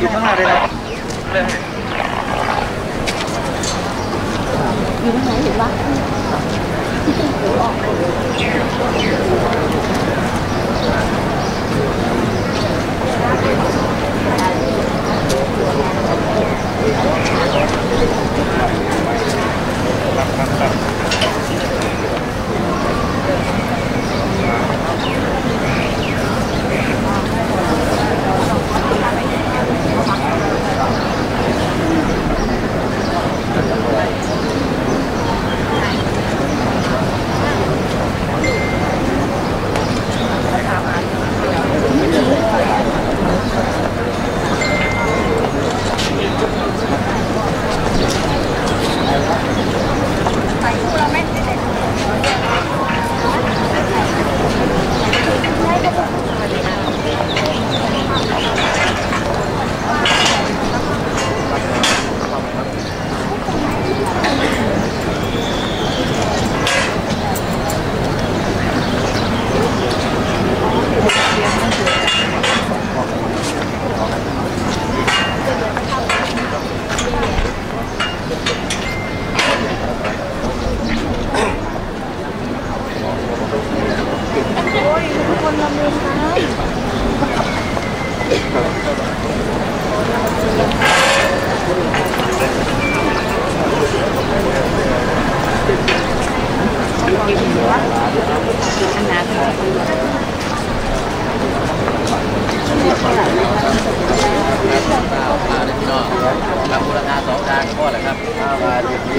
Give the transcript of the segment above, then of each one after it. อยู่ข้างหน้าเลยนะอยู่ข้างไหนเห็นปะเดี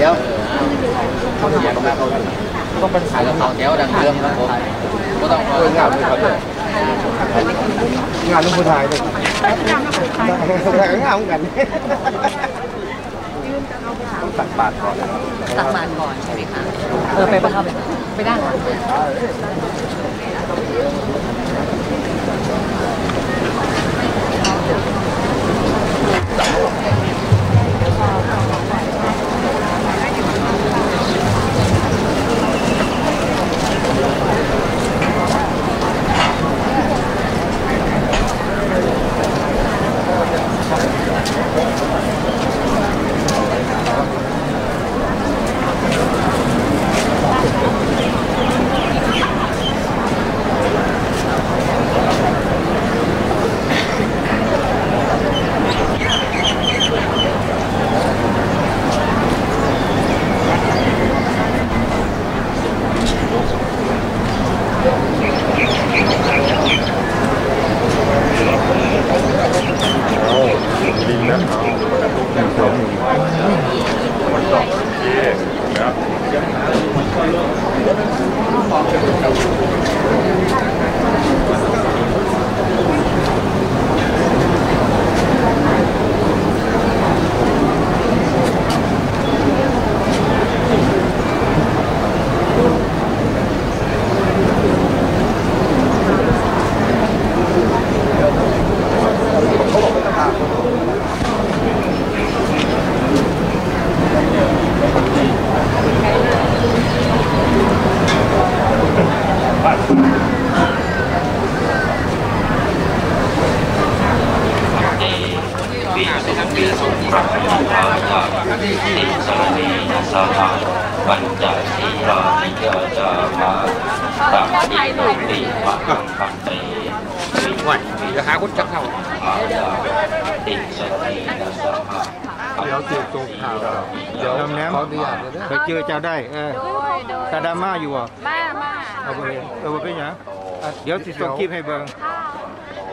๋ยวติดส่งคลิปให้เบิ้ง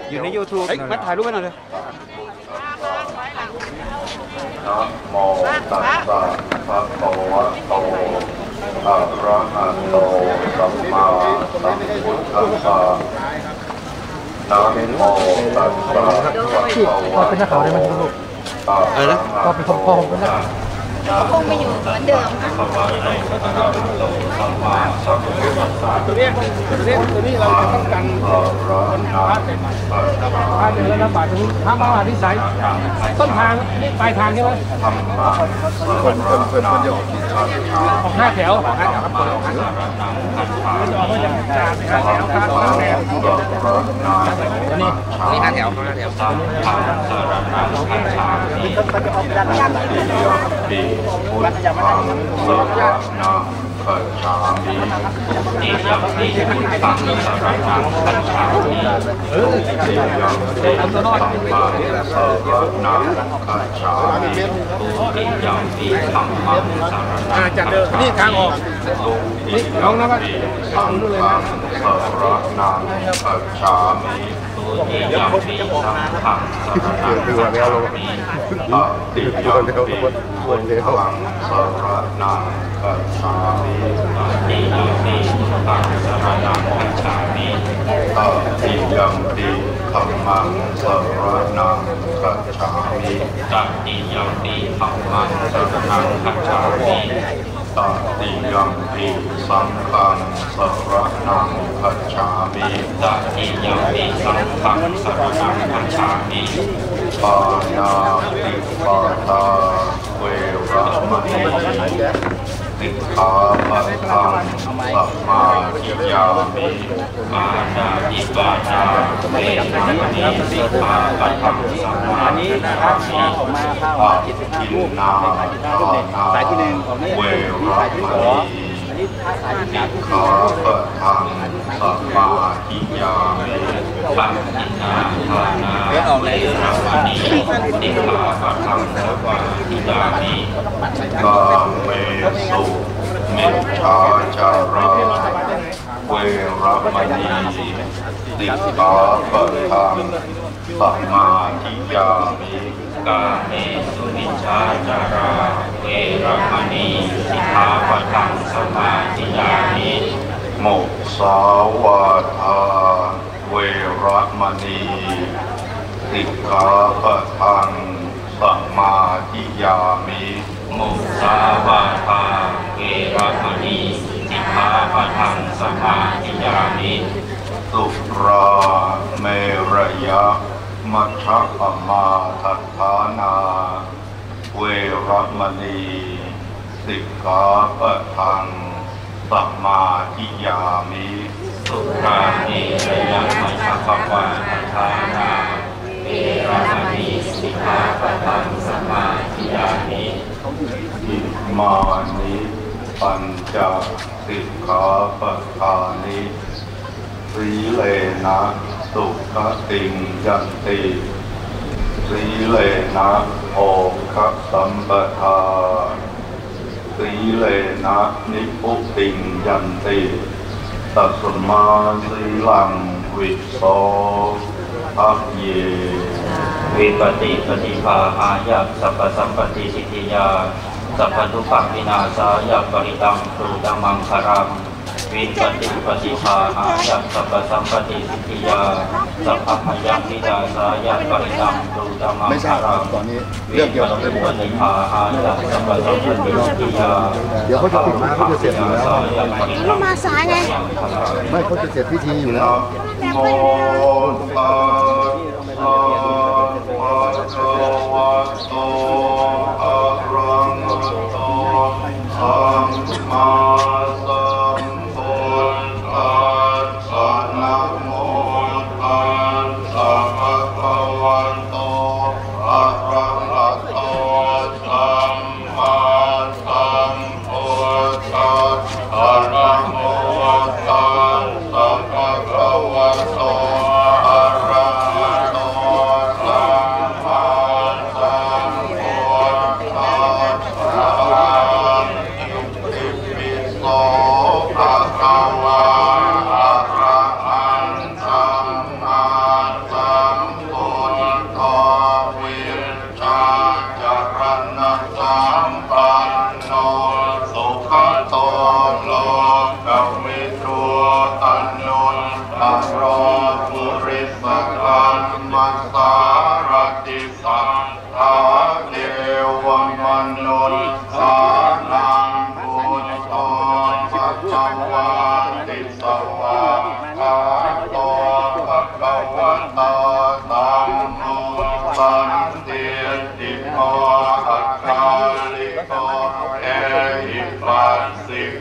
อยู่ใน YouTube มาถ่ายรูปกันหน่อยเลยนะโมตัสสะภะคะวะโตอะระหะโตสัมมาสัมพุทธัสสะนะโมตัสสะภะคะวะโตอะไรนะก็เป็นคำพ้องนะคงไม่อยู่เหมือนเดิมค่ะตัวนี้เราต้องการคนหาพระเสร็จพระเดินแล้วนะบาทถึงพระมหาวิสัยต้นทางนี่ปลายทางใช่ไหมคนเยอะออก5 แถวออก5 แถวครับออก5 แถวออกมาจากจานนะครับแล้วข้าวแถวนี่5 แถว Om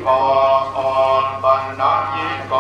Bana Yiko